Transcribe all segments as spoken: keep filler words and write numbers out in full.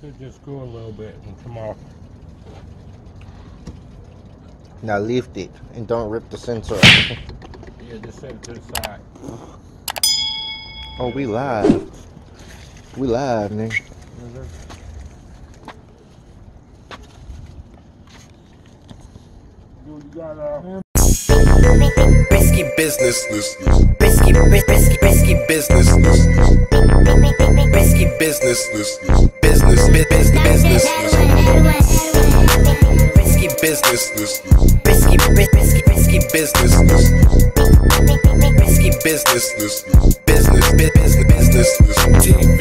Should just go a little bit and come off. Now lift it and don't rip the sensor off. Yeah, just set it to the side. Oh, we live. We live, nigga. Risky business. Risky, risky, risky business. Risky business. Business, business, business. Risky business. Risky, risky, risky business. Risky business. Business, business, business. T V.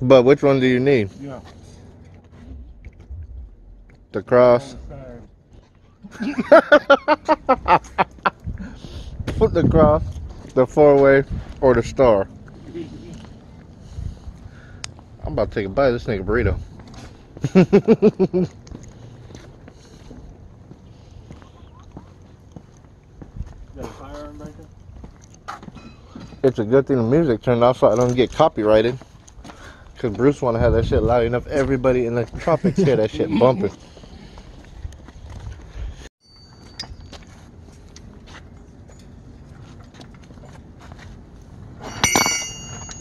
But which one do you need? Yeah. The cross. Put the cross, the four-way, or the star. I'm about to take a bite of this nigga burrito. It's a good thing the music turned off so I don't get copyrighted. Because Bruce want to have that shit loud enough. Everybody in the tropics hear that shit bumping.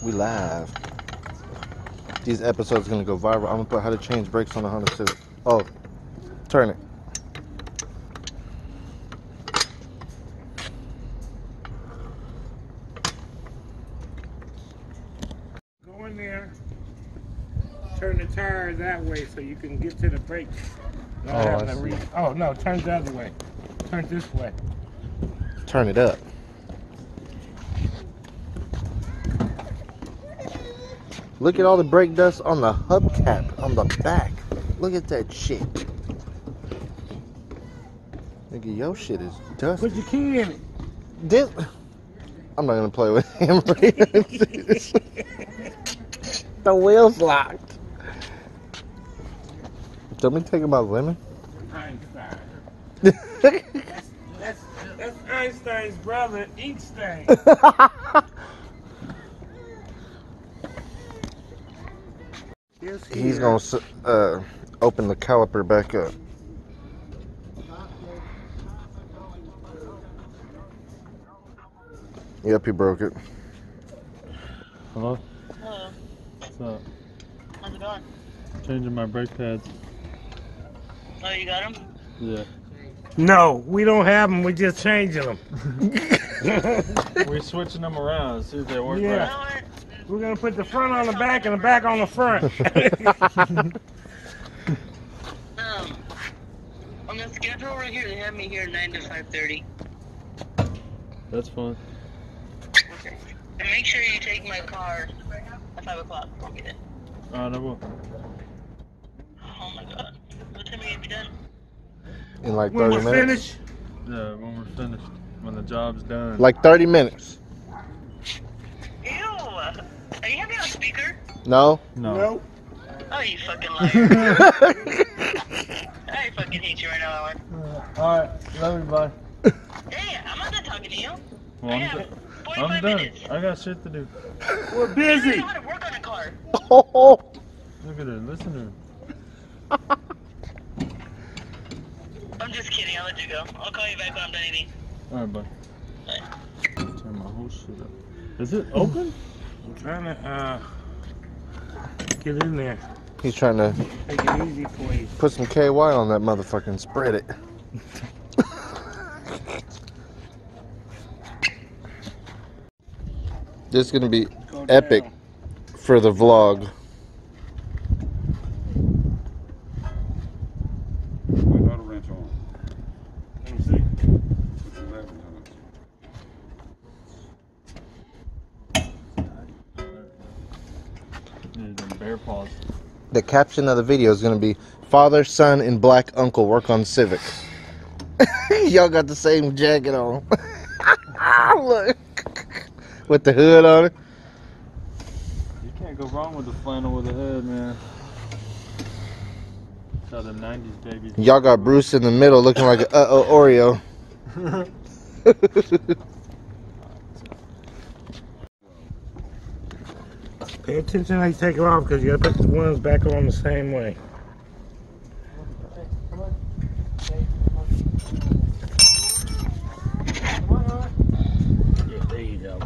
We live. These episodes are going to go viral. I'm going to put how to change brakes on the Honda Civic. Oh, turn it. Go in there. Turn the tire that way so you can get to the brakes. Oh, re oh no, turn the other way. Turn this way. Turn it up. Look at all the brake dust on the hubcap, on the back. Look at that shit. Nigga, your shit is dusty. Put your key in it. This I'm not gonna play with him. The wheel's locked. Don't we take about lemon? Einstein. that's, that's, that's Einstein's brother, Einstein. He's going to uh, open the caliper back up. Yep, he broke it. Hello? Hello. What's up? How's it going? Changing my brake pads. Oh, you got them? Yeah. No, we don't have them. We're just changing them. We're switching them around. See if they work yeah. right. We're going to put the front on the back and the back on the front. um, on the schedule right here, they have me here nine to five thirty. That's fine. Okay. And make sure you take my car at five o'clock. I'll get it. Alright, I will. Oh, my God. In like thirty minutes. When we're finished? Yeah, when we're finished. When the job's done. Like thirty minutes. Ew. Are you having a speaker? No. No. Nope. Oh, you fucking liar. I fucking hate you right now, Allen. Uh, Alright, love you, bye. Hey, I'm not done talking to you. Well, I have forty-five I'm done. Minutes. I got shit to do. We're busy. I don't know how to work on a car. Oh. Look at her. Listen to her. I'm just kidding, I'll let you go. I'll call you back when I'm done eating. Alright, bud. Alright. Turn my whole shit up. Is it open? I'm trying to, uh, get in there. He's trying to make it easy for you. Put some K Y on that motherfucker and spread it. This is going to be epic for the vlog. The caption of the video is going to be Father, Son, and Black Uncle Work on Civic. Y'all got the same jacket on. Look. With the hood on it. You can't go wrong with the flannel with the hood, man. That's how the nineties babies. Y'all got Bruce in the middle looking like an uh-oh Oreo. Pay attention how you take it off, because you gotta put the ones back on the same way. Yeah, there you go.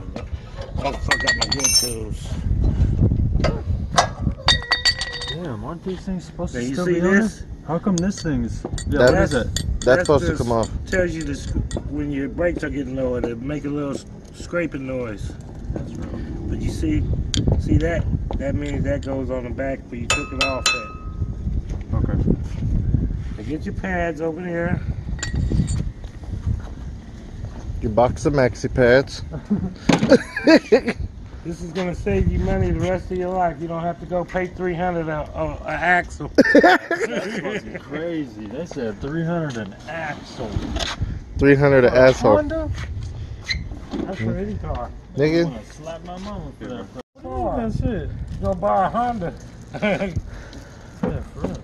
Don't fuck up my good tools. Damn, aren't these things supposed to still be on this? How come this thing's... Yeah, what is it? That's supposed to come off. Tells you this, when your brakes are getting lower, they make a little scraping noise. That's right. But you see, see that? That means that goes on the back, but you took it off that. Okay. Now get your pads over here. Your box of maxi pads. This is going to save you money the rest of your life. You don't have to go pay three hundred dollars an axle. That's fucking crazy. They said three hundred dollars an axle. three hundred dollars an asshole. Honda? That's a pretty car. Nigga. I'm going to slap my mama for that. What is that shit? You're going to buy a Honda. Yeah, for real.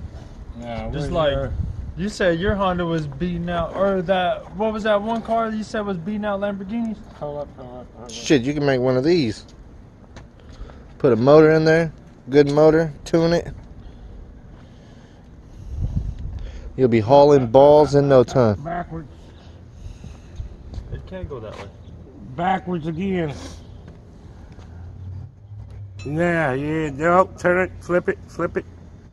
Nah, just like, there? You said your Honda was beating out, or that, what was that one car you said was beating out Lamborghinis? Hold up, hold up, hold up. Shit, you can make one of these. Put a motor in there, good motor, tune it. You'll be hauling balls in no time. Backwards. It can't go that way. Backwards again. Yeah, yeah, nope, turn it, flip it, flip it.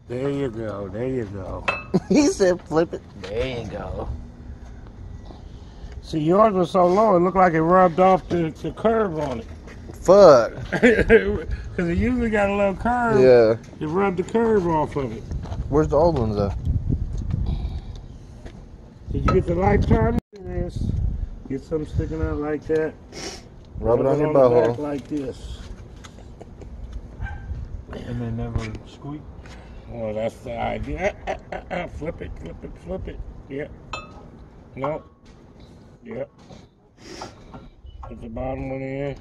There you go, there you go. He said flip it. There you go. See, yours was so low, it looked like it rubbed off the, the curve on it. Fuck. Because it usually got a little curve. Yeah. It rubbed the curve off of it. Where's the old ones at? Did you get the lifetime? Yes. Get something sticking out like that. Rub it on your butthole. Like this. And they never squeak. Well, that's the idea. Ah, ah, ah, ah. Flip it, flip it, flip it. Yep. Nope. Yep. Put the bottom one in.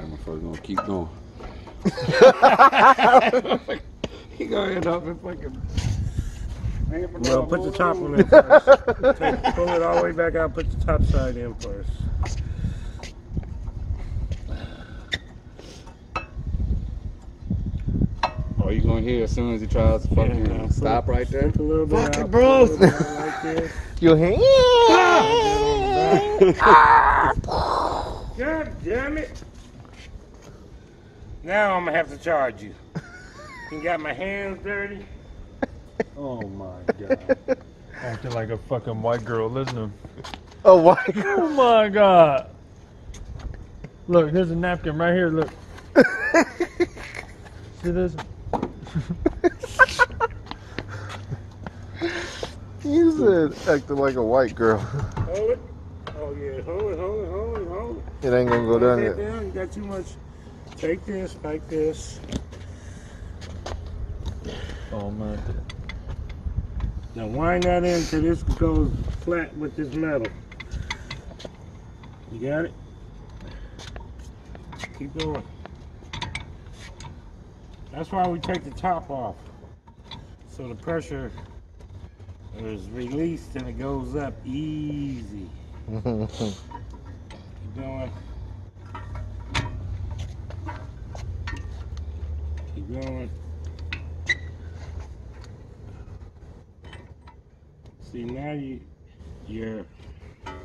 I'm gonna keep going. He gonna end up and fucking. Well, put the top one in first. Take, pull it all the way back out. Put the top side in first. Oh, you gonna hear as soon as he tries to fucking yeah, stop flip, right there. Fuck it, bro. Like your hand. God damn it. Now I'm gonna have to charge you. You got my hands dirty. Oh my god. Acting like a fucking white girl, listen. A white girl? Oh my god. Look, there's a napkin right here, look. See this? You said acting like a white girl. Hold it. Oh yeah, hold it, hold it, hold it, hold it. It ain't gonna go down yet. Down. You got too much. Take this, like this. Oh my god. Now wind that in until this goes flat with this metal. You got it? Keep going. That's why we take the top off. So the pressure is released and it goes up easy. Keep going. Going. See, now you your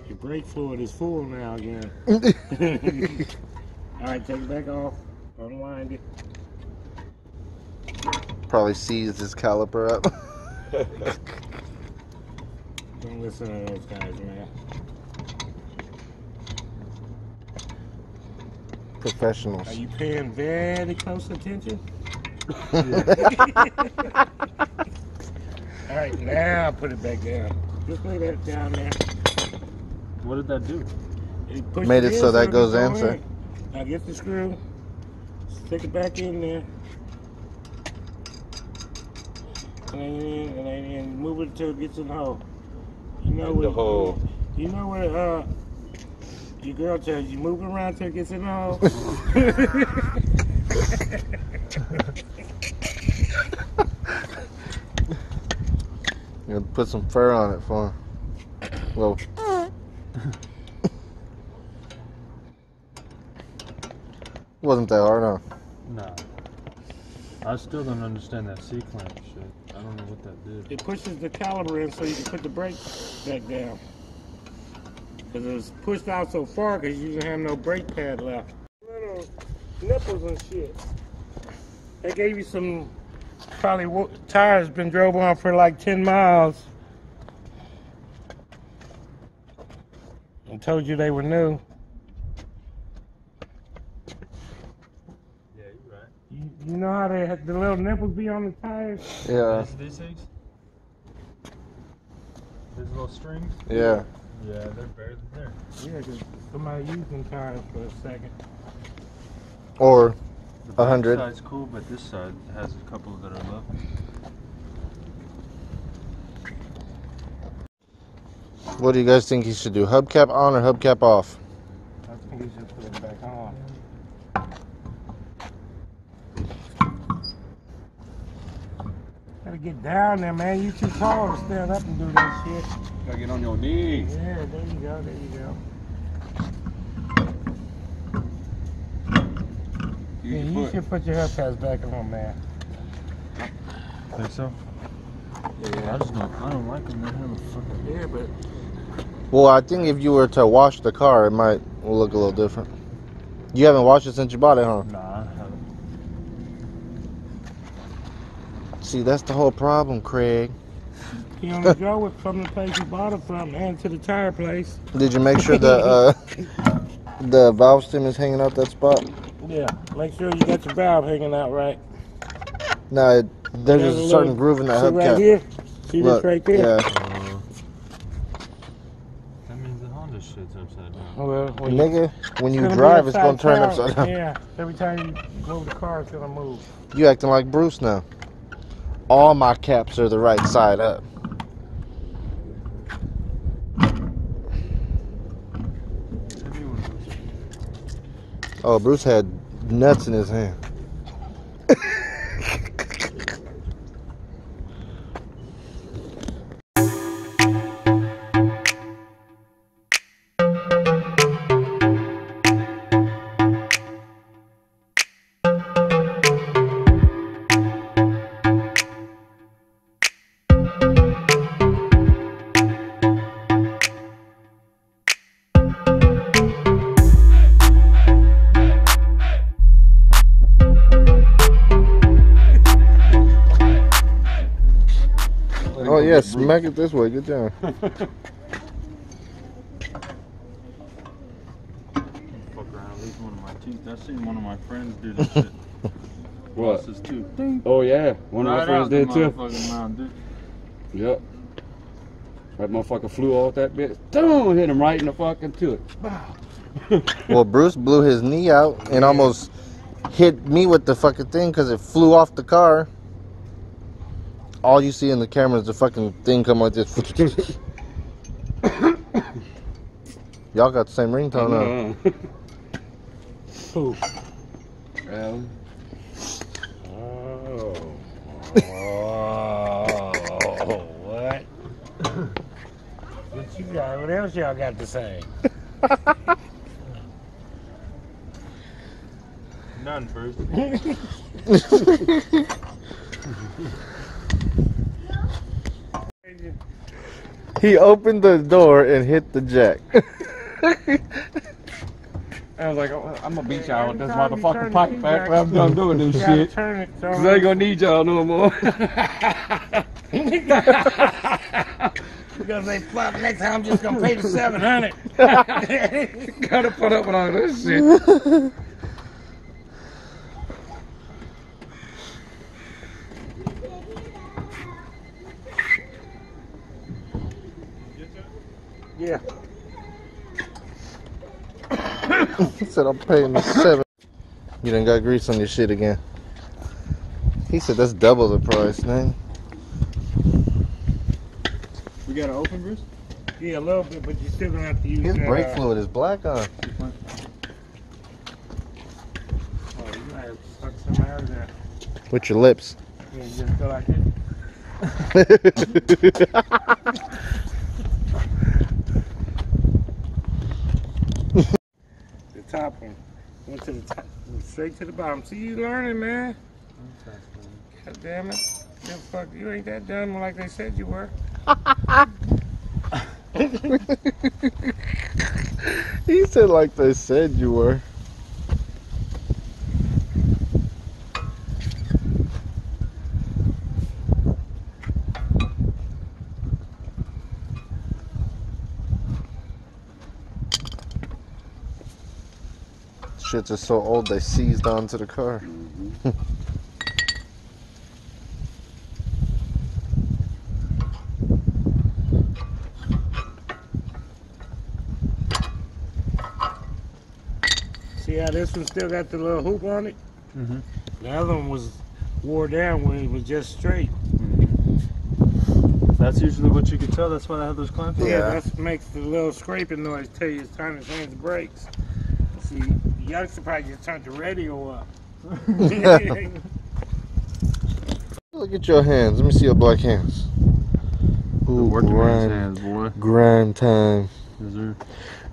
your brake fluid is full now again. All right, take it back off, unwind it. Probably seized his caliper up. Don't listen to those guys, man. Professionals. Are you paying very close attention? Alright, now put it back down. Just lay that down there. What did that do? It made it so that goes in, sir. Now get the screw, stick it back in there. And then, and then move it until it gets in the hole. You know where the hole. You know where uh your girl tells you, move it around until it gets in the hole. You're gonna put some fur on it for him. Whoa. Wasn't that hard, huh? No. I still don't understand that C-clamp shit. I don't know what that did. It pushes the caliber in so you can put the brake back down. Because it was pushed out so far because you didn't have no brake pad left. Little nipples and shit. They gave you some probably tires been drove on for like ten miles. And told you they were new. Yeah, you're right. You, you know how they had the little nipples be on the tires? Yeah. These things? These little strings? Yeah. Yeah, they're better than there. Yeah, because somebody used them tires for a second. Or a hundred. This side's cool, but this side has a couple that are left. What do you guys think he should do? Hubcap on or hubcap off? I think he should put it back on. Gotta get down there, man. You too tall to stand up and do that shit. Gotta get on your knees. Yeah, there you go, there you go. Yeah, you foot. Should put your hubcaps back on, man. Think so? Yeah, I just don't, I don't like them. They have a fucking yeah, but... Well, I think if you were to wash the car, it might look a little different. You haven't washed it since you bought it, huh? Nah, I haven't. See, that's the whole problem, Craig. You only go it from the place you bought it from and to the tire place. Did you make sure the uh, the valve stem is hanging out that spot? Yeah, make sure you got your valve hanging out right. No, it, there's, there's a certain little groove in that hubcap. Right here? See this look, right there? Yeah. Shit's upside down. Well, well, nigga, when you drive, it's gonna turn upside down. Yeah, every time you go to the car, it's gonna move. You acting like Bruce now. All my caps are the right side up. Oh, Bruce had nuts in his hand. Yeah, smack it this way. Good job. Fuck around and lose one of my teeth. I've seen one of my friends do that shit. What? Oh yeah, one right of my friends did too. Mouth, dude. Yep. That motherfucker flew off that bitch. Boom! Hit him right in the fucking tooth. Wow. Well, Bruce blew his knee out and yeah. almost hit me with the fucking thing because it flew off the car. All you see in the camera is the fucking thing come like this. Y'all got the same ringtone now. Who? Allen. Oh. Oh. What? What you got? What else y'all got to say? None, Bruce. He opened the door and hit the jack. I was like, oh, I'm gonna beat y'all with this motherfucking pocket pack, but I'm done doing this shit. Turn it, turn Cause I ain't gonna need y'all no more. Because they flop next time, I'm just gonna pay the seven hundred. Gotta put up with all this shit. Yeah. He said, I'm paying the seven. You done got grease on your shit again. He said, that's double the price, man. We got to open, Bruce? Yeah, a little bit, but you're still going to have to use His uh, brake fluid is black on. Oh, you might have stuck some out of there. With your lips. Yeah, you just go like it. Top one. Went to the top, went straight to the bottom. See, you learning, man. God damn it. Damn, fuck, you ain't that dumb like they said you were. He said like they said you were. Shit's just so old they seized onto the car. Mm-hmm. See how this one still got the little hoop on it? Mm-hmm. The other one was wore down when it was just straight. Mm-hmm. That's usually what you can tell. That's why I have those clamps. Yeah, yeah, that makes the little scraping noise tell you it's time to change the brakes. See, the youngster probably just turned the radio up. Look at your hands. Let me see your black hands. Ooh, grime, hands, boy. Grime time. Yes, sir.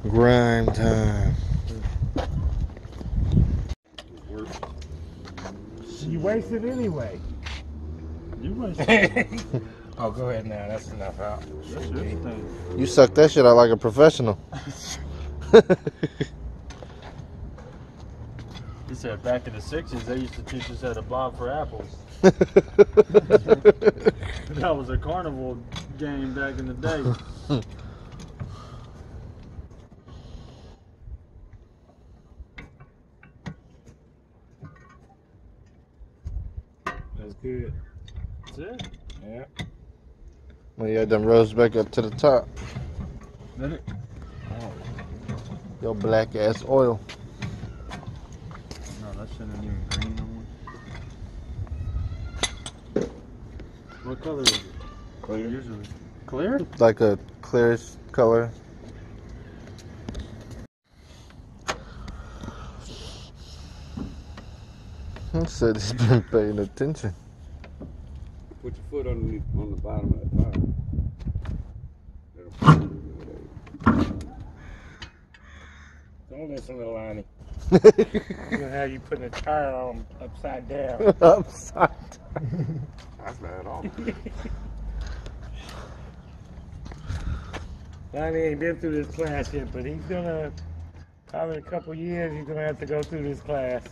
Grime time. You wasted anyway. You wasted. Oh, go ahead now. That's enough out. That's your thing. You suck that shit out like a professional. He said back in the sixties, they used to teach us how to bob for apples. That was a carnival game back in the day. Good. That's it? Yeah. Well, you had them rose back up to the top. Did it? Oh. Your black ass oil. No, that shouldn't have even green no more. What color is it? Clear. Usually. Clear? Like a clearish color. I said he's been paying attention. Put your foot underneath on the bottom of the tire. Don't listen to Lonnie. You know how you putting a tire on upside down. Upside down. That's bad on me. Lonnie ain't been through this class yet, but he's gonna, probably in a couple years, he's gonna have to go through this class.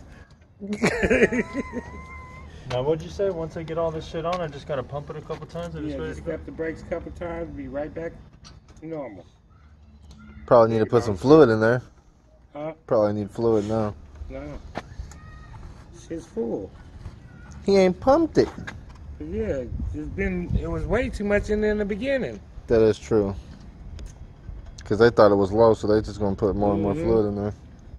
Now what'd you say? Once I get all this shit on, I just gotta pump it a couple times. I just, yeah, ready just to step go? The brakes a couple times, be right back normal. Probably need to put some fluid in there. Huh? Probably need fluid now. No. Shit's full. He ain't pumped it. Yeah, it's been. It was way too much in there in the beginning. That is true. Cause they thought it was low, so they just gonna put more mm-hmm. and more fluid in there.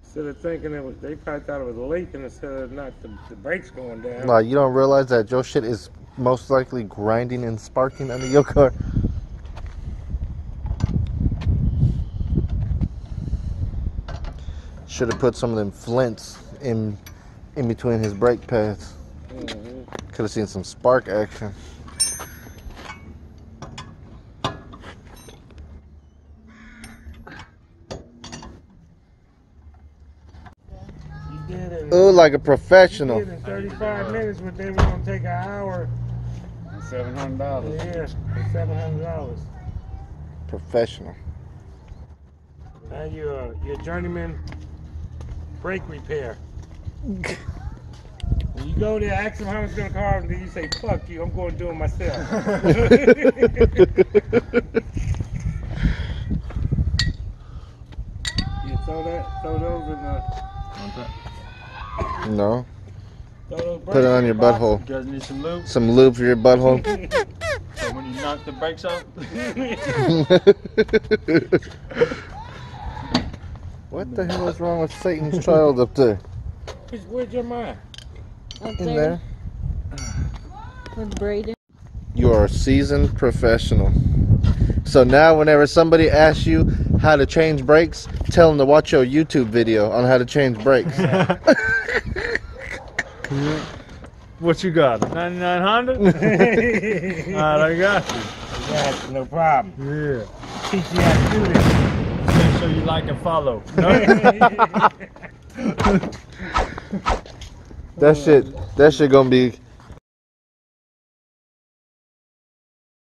Instead of thinking it was, they probably thought it was leaking instead of not the, the brakes going down. Nah, you don't realize that your shit is most likely grinding and sparking under your car. Should have put some of them flints in in between his brake pads. Mm-hmm. Could have seen some spark action. Ooh, like a professional. You did in thirty-five minutes what they were gonna take an hour. And seven hundred dollars. Yeah, for seven hundred dollars. Professional. Now you're you're journeyman brake repair. When you go there, ask them how much it's gonna cost, and then you say, "Fuck you, I'm going to do it myself." You throw that, throw those in the. No. Put it on your butthole. You guys need some lube? Some lube for your butthole. So when you knock the brakes off? What the hell is wrong with Satan's child up there? Where's your mind? In Satan? There. With Braden. You are a seasoned professional. So now whenever somebody asks you how to change brakes, tell them to watch your YouTube video on how to change brakes. What you got? ninety-nine Honda? Alright, I got you. Yes, no problem. Yeah. Teach you how to do this. Make sure you like and follow. No? That shit, that shit gonna be